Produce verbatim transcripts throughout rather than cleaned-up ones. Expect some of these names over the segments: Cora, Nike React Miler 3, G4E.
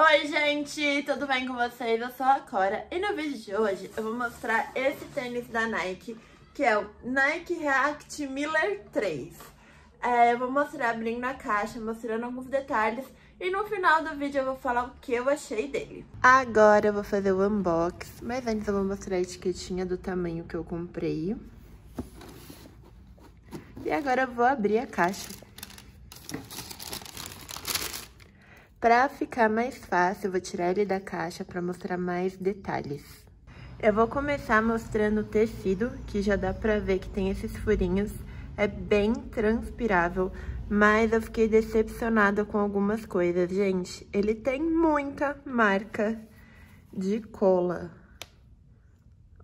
Oi gente, tudo bem com vocês? Eu sou a Cora e no vídeo de hoje eu vou mostrar esse tênis da Nike, que é o Nike React Miler três. É, eu vou mostrar abrindo a caixa, mostrando alguns detalhes e no final do vídeo eu vou falar o que eu achei dele. Agora eu vou fazer o unboxing, mas antes eu vou mostrar a etiquetinha do tamanho que eu comprei. E agora eu vou abrir a caixa. Pra ficar mais fácil, eu vou tirar ele da caixa pra mostrar mais detalhes. Eu vou começar mostrando o tecido, que já dá pra ver que tem esses furinhos. É bem transpirável, mas eu fiquei decepcionada com algumas coisas, gente. Ele tem muita marca de cola.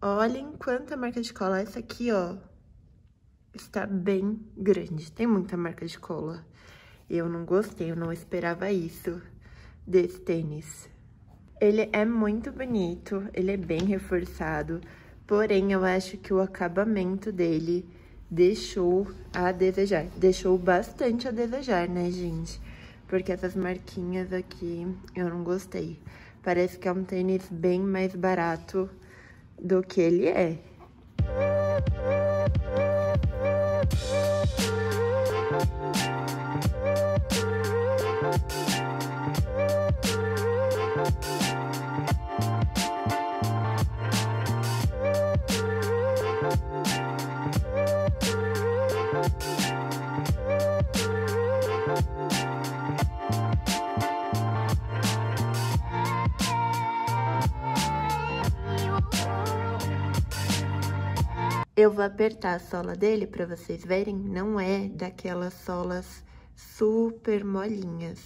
Olhem quanta marca de cola. Essa aqui, ó, está bem grande. Tem muita marca de cola. Eu não gostei, eu não esperava isso desse tênis. Ele é muito bonito, ele é bem reforçado, porém eu acho que o acabamento dele deixou a desejar. Deixou bastante a desejar, né, gente? Porque essas marquinhas aqui eu não gostei. Parece que é um tênis bem mais barato do que ele é. Eu vou apertar a sola dele para vocês verem, não é daquelas solas super molinhas,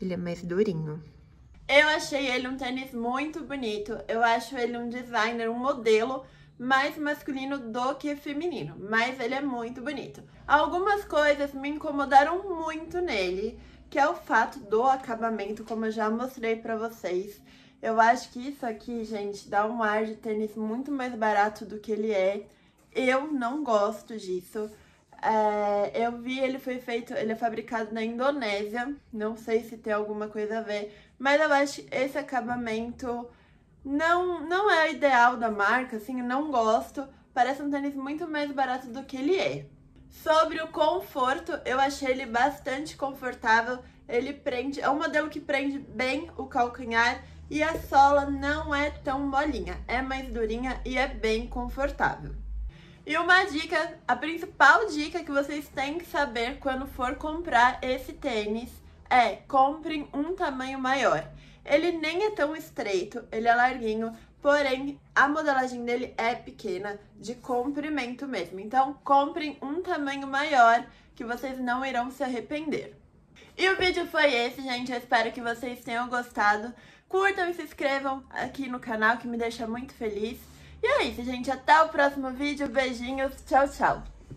ele é mais durinho. Eu achei ele um tênis muito bonito, eu acho ele um designer, um modelo mais masculino do que feminino, mas ele é muito bonito. Algumas coisas me incomodaram muito nele, que é o fato do acabamento, como eu já mostrei pra vocês. Eu acho que isso aqui, gente, dá um ar de tênis muito mais barato do que ele é. Eu não gosto disso. É, eu vi, ele foi feito, ele é fabricado na Indonésia, não sei se tem alguma coisa a ver, mas eu acho esse acabamento não, não é ideal da marca, assim, eu não gosto, parece um tênis muito mais barato do que ele é. Sobre o conforto, eu achei ele bastante confortável, ele prende, é um modelo que prende bem o calcanhar e a sola não é tão molinha, é mais durinha e é bem confortável. E uma dica, a principal dica que vocês têm que saber quando for comprar esse tênis é: comprem um tamanho maior. Ele nem é tão estreito, ele é larguinho, porém a modelagem dele é pequena, de comprimento mesmo. Então comprem um tamanho maior que vocês não irão se arrepender. E o vídeo foi esse, gente, eu espero que vocês tenham gostado. Curtam e se inscrevam aqui no canal que me deixa muito feliz. E é isso, gente. Até o próximo vídeo. Beijinhos. Tchau, tchau.